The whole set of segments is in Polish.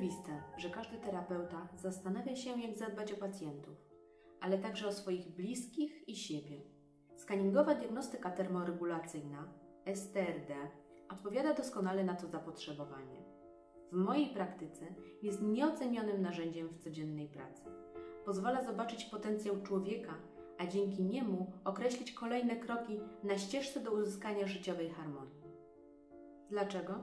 oczywiste, że każdy terapeuta zastanawia się, jak zadbać o pacjentów, ale także o swoich bliskich i siebie. Skaningowa diagnostyka termoregulacyjna, STRD, odpowiada doskonale na to zapotrzebowanie. W mojej praktyce jest nieocenionym narzędziem w codziennej pracy. Pozwala zobaczyć potencjał człowieka, a dzięki niemu określić kolejne kroki na ścieżce do uzyskania życiowej harmonii. Dlaczego?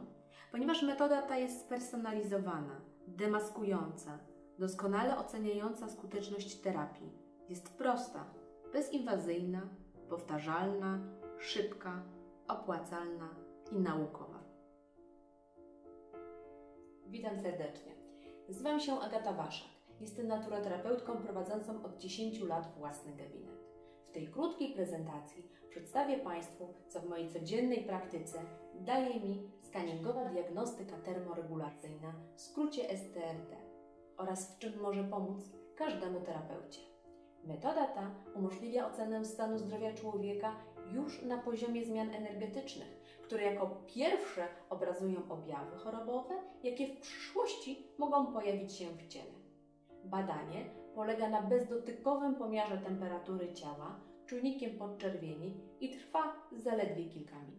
Ponieważ metoda ta jest spersonalizowana, demaskująca, doskonale oceniająca skuteczność terapii. Jest prosta, bezinwazyjna, powtarzalna, szybka, opłacalna i naukowa. Witam serdecznie. Nazywam się Agata Waszak. Jestem naturoterapeutką prowadzącą od 10 lat własny gabinet. W tej krótkiej prezentacji przedstawię Państwu, co w mojej codziennej praktyce daje mi skaningowa diagnostyka termoregulacyjna, w skrócie STRD, oraz w czym może pomóc każdemu terapeucie. Metoda ta umożliwia ocenę stanu zdrowia człowieka już na poziomie zmian energetycznych, które jako pierwsze obrazują objawy chorobowe, jakie w przyszłości mogą pojawić się w ciele. Badanie polega na bezdotykowym pomiarze temperatury ciała czujnikiem podczerwieni i trwa zaledwie kilka minut.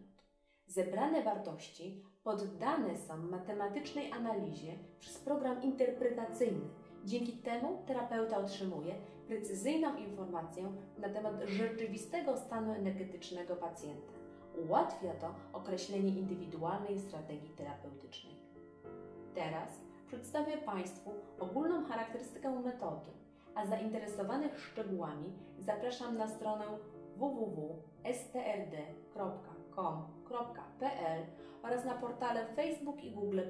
Zebrane wartości poddane są matematycznej analizie przez program interpretacyjny. Dzięki temu terapeuta otrzymuje precyzyjną informację na temat rzeczywistego stanu energetycznego pacjenta. Ułatwia to określenie indywidualnej strategii terapeutycznej. Teraz przedstawię Państwu ogólną charakterystykę metody, a zainteresowanych szczegółami zapraszam na stronę www.strd.com.pl oraz na portale Facebook i Google+.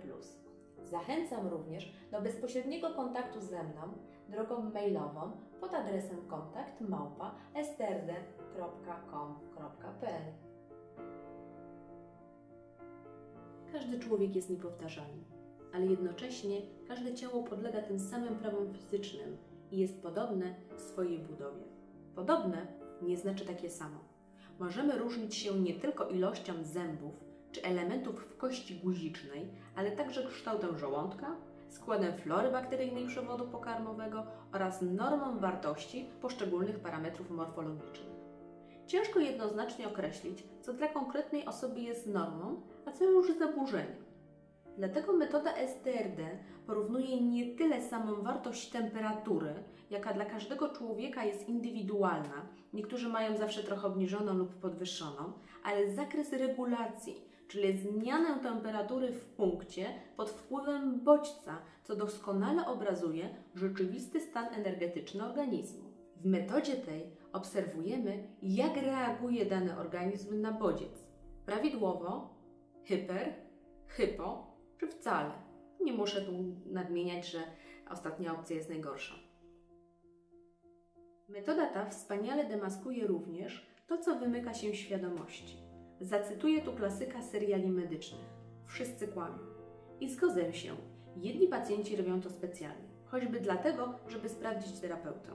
Zachęcam również do bezpośredniego kontaktu ze mną drogą mailową pod adresem kontakt@strd.com.pl. Każdy człowiek jest niepowtarzalny, ale jednocześnie każde ciało podlega tym samym prawom fizycznym i jest podobne w swojej budowie. Podobne nie znaczy takie samo. Możemy różnić się nie tylko ilością zębów czy elementów w kości guzicznej, ale także kształtem żołądka, składem flory bakteryjnej przewodu pokarmowego oraz normą wartości poszczególnych parametrów morfologicznych. Ciężko jednoznacznie określić, co dla konkretnej osoby jest normą, a co już zaburzeniem. Dlatego metoda STRD porównuje nie tyle samą wartość temperatury, jaka dla każdego człowieka jest indywidualna, niektórzy mają zawsze trochę obniżoną lub podwyższoną, ale zakres regulacji, czyli zmianę temperatury w punkcie pod wpływem bodźca, co doskonale obrazuje rzeczywisty stan energetyczny organizmu. W metodzie tej obserwujemy, jak reaguje dany organizm na bodziec. Prawidłowo, hyper, hypo, czy wcale. Nie muszę tu nadmieniać, że ostatnia opcja jest najgorsza. Metoda ta wspaniale demaskuje również to, co wymyka się świadomości. Zacytuję tu klasyka seriali medycznych. Wszyscy kłamią. I zgodzę się. Jedni pacjenci robią to specjalnie, choćby dlatego, żeby sprawdzić terapeutę.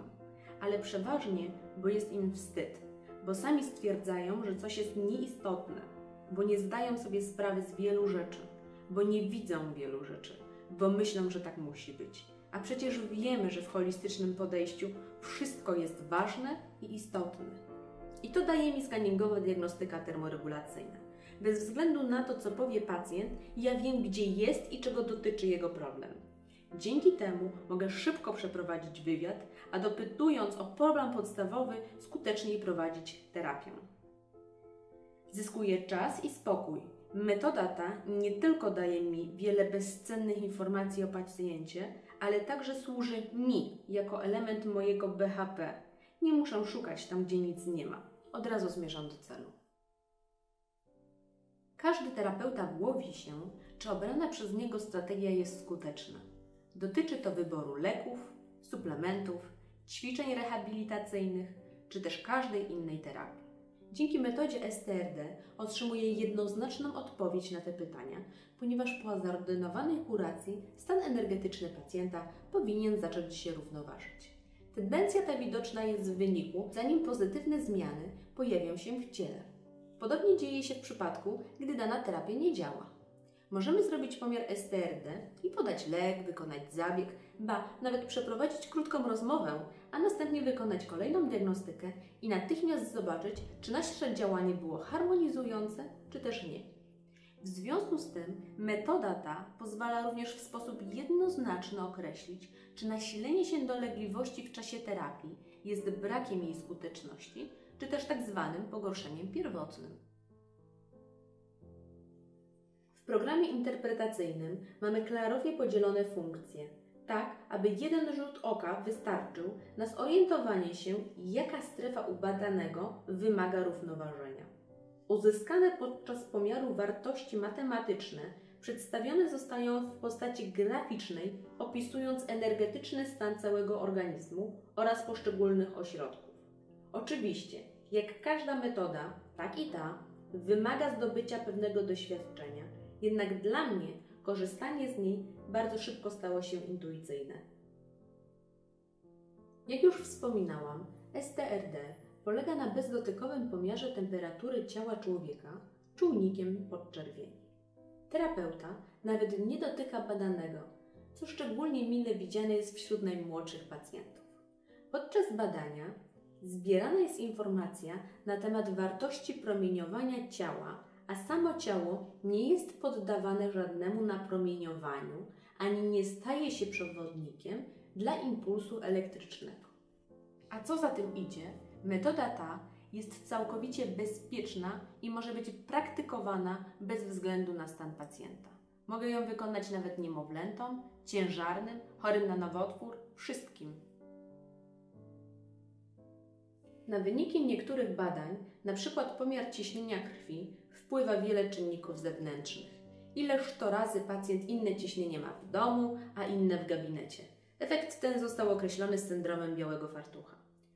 Ale przeważnie, bo jest im wstyd, bo sami stwierdzają, że coś jest nieistotne, bo nie zdają sobie sprawy z wielu rzeczy, bo nie widzą wielu rzeczy, bo myślą, że tak musi być. A przecież wiemy, że w holistycznym podejściu wszystko jest ważne i istotne. I to daje mi skaningowa diagnostyka termoregulacyjna. Bez względu na to, co powie pacjent, ja wiem, gdzie jest i czego dotyczy jego problem. Dzięki temu mogę szybko przeprowadzić wywiad, a dopytując o problem podstawowy, skuteczniej prowadzić terapię. Zyskuję czas i spokój. Metoda ta nie tylko daje mi wiele bezcennych informacji o pacjencie, ale także służy mi jako element mojego BHP. Nie muszę szukać tam, gdzie nic nie ma. Od razu zmierzam do celu. Każdy terapeuta głowi się, czy obrana przez niego strategia jest skuteczna. Dotyczy to wyboru leków, suplementów, ćwiczeń rehabilitacyjnych, czy też każdej innej terapii. Dzięki metodzie STRD otrzymuję jednoznaczną odpowiedź na te pytania, ponieważ po zaordynowanej kuracji stan energetyczny pacjenta powinien zacząć się równoważyć. Tendencja ta widoczna jest w wyniku, zanim pozytywne zmiany pojawią się w ciele. Podobnie dzieje się w przypadku, gdy dana terapia nie działa. Możemy zrobić pomiar STRD i podać lek, wykonać zabieg, ba, nawet przeprowadzić krótką rozmowę, a następnie wykonać kolejną diagnostykę i natychmiast zobaczyć, czy nasze działanie było harmonizujące, czy też nie. W związku z tym metoda ta pozwala również w sposób jednoznaczny określić, czy nasilenie się dolegliwości w czasie terapii jest brakiem jej skuteczności, czy też tak zwanym pogorszeniem pierwotnym. W programie interpretacyjnym mamy klarownie podzielone funkcje, tak aby jeden rzut oka wystarczył na zorientowanie się, jaka strefa u badanego wymaga równoważenia. Uzyskane podczas pomiaru wartości matematyczne przedstawione zostają w postaci graficznej, opisując energetyczny stan całego organizmu oraz poszczególnych ośrodków. Oczywiście, jak każda metoda, tak i ta, wymaga zdobycia pewnego doświadczenia, jednak dla mnie korzystanie z niej bardzo szybko stało się intuicyjne. Jak już wspominałam, STRD polega na bezdotykowym pomiarze temperatury ciała człowieka czujnikiem podczerwieni. Terapeuta nawet nie dotyka badanego, co szczególnie mile widziane jest wśród najmłodszych pacjentów. Podczas badania zbierana jest informacja na temat wartości promieniowania ciała, a samo ciało nie jest poddawane żadnemu napromieniowaniu, ani nie staje się przewodnikiem dla impulsu elektrycznego. A co za tym idzie, metoda ta jest całkowicie bezpieczna i może być praktykowana bez względu na stan pacjenta. Mogę ją wykonać nawet niemowlętom, ciężarnym, chorym na nowotwór, wszystkim. Na wyniki niektórych badań, np. pomiar ciśnienia krwi, wpływa wiele czynników zewnętrznych. Ileż to razy pacjent inne ciśnienie ma w domu, a inne w gabinecie. Efekt ten został określony syndromem białego fartucha.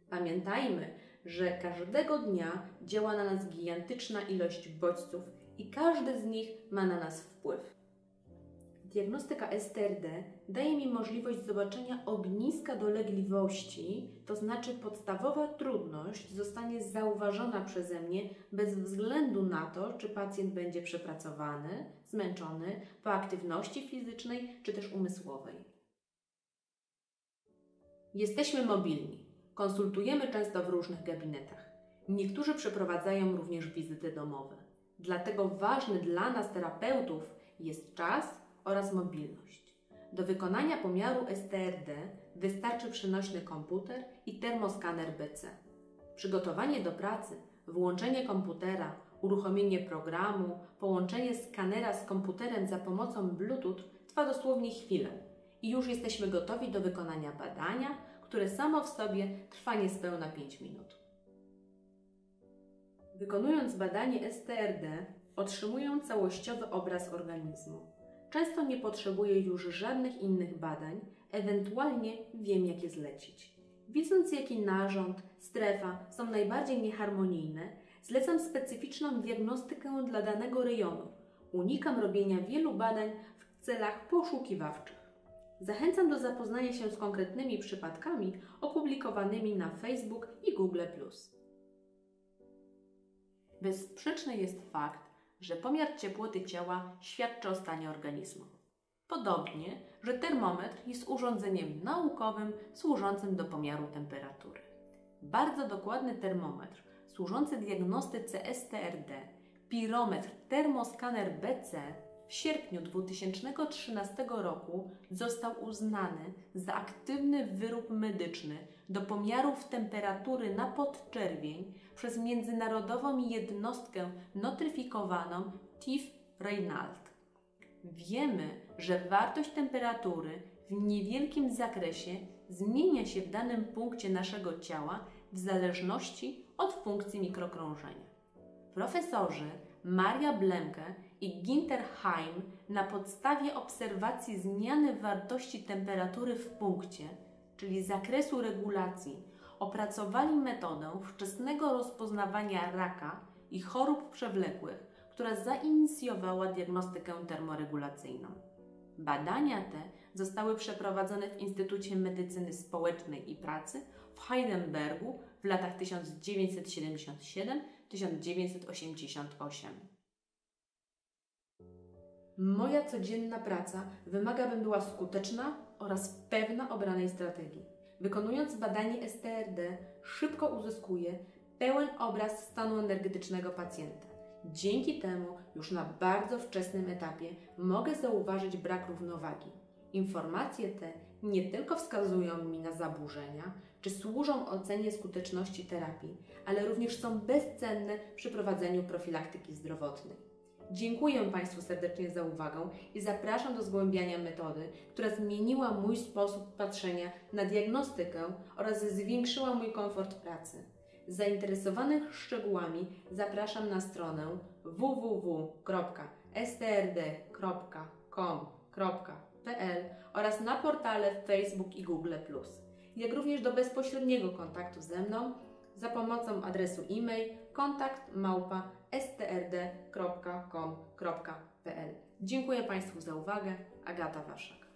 Pamiętajmy, że każdego dnia działa na nas gigantyczna ilość bodźców i każdy z nich ma na nas wpływ. Diagnostyka STRD daje mi możliwość zobaczenia ogniska dolegliwości, to znaczy podstawowa trudność zostanie zauważona przeze mnie bez względu na to, czy pacjent będzie przepracowany, zmęczony, po aktywności fizycznej czy też umysłowej. Jesteśmy mobilni. Konsultujemy często w różnych gabinetach. Niektórzy przeprowadzają również wizyty domowe. Dlatego ważny dla nas terapeutów jest czas oraz mobilność. Do wykonania pomiaru STRD wystarczy przenośny komputer i termoskaner BC. Przygotowanie do pracy, włączenie komputera, uruchomienie programu, połączenie skanera z komputerem za pomocą Bluetooth trwa dosłownie chwilę i już jesteśmy gotowi do wykonania badania, które samo w sobie trwa niespełna 5 minut. Wykonując badanie STRD, otrzymuję całościowy obraz organizmu. Często nie potrzebuję już żadnych innych badań, ewentualnie wiem, jak je zlecić. Widząc, jaki narząd, strefa są najbardziej nieharmonijne, zlecam specyficzną diagnostykę dla danego rejonu. Unikam robienia wielu badań w celach poszukiwawczych. Zachęcam do zapoznania się z konkretnymi przypadkami opublikowanymi na Facebook i Google+. Bezsprzeczny jest fakt, że pomiar ciepłoty ciała świadczy o stanie organizmu. Podobnie, że termometr jest urządzeniem naukowym służącym do pomiaru temperatury. Bardzo dokładny termometr służący diagnostyce STRD, pirometr termoskaner BC w sierpniu 2013 roku został uznany za aktywny wyrób medyczny do pomiarów temperatury na podczerwień przez międzynarodową jednostkę notryfikowaną TIF-Reynald. Wiemy, że wartość temperatury w niewielkim zakresie zmienia się w danym punkcie naszego ciała w zależności od funkcji mikrokrążenia. Profesorzy Maria Blemke i Ginterheim na podstawie obserwacji zmiany wartości temperatury w punkcie, czyli zakresu regulacji, opracowali metodę wczesnego rozpoznawania raka i chorób przewlekłych, która zainicjowała diagnostykę termoregulacyjną. Badania te zostały przeprowadzone w Instytucie Medycyny Społecznej i Pracy w Heidenbergu w latach 1977-1988. moja codzienna praca wymaga, bym była skuteczna oraz pewna obranej strategii. Wykonując badanie STRD, szybko uzyskuję pełen obraz stanu energetycznego pacjenta. Dzięki temu już na bardzo wczesnym etapie mogę zauważyć brak równowagi. Informacje te nie tylko wskazują mi na zaburzenia, czy służą ocenie skuteczności terapii, ale również są bezcenne przy prowadzeniu profilaktyki zdrowotnej. Dziękuję Państwu serdecznie za uwagę i zapraszam do zgłębiania metody, która zmieniła mój sposób patrzenia na diagnostykę oraz zwiększyła mój komfort pracy. Zainteresowanych szczegółami zapraszam na stronę www.strd.com.pl oraz na portale Facebook i Google+, jak również do bezpośredniego kontaktu ze mną za pomocą adresu e-mail kontakt@strd.com.pl. Dziękuję Państwu za uwagę. Agata Waszak.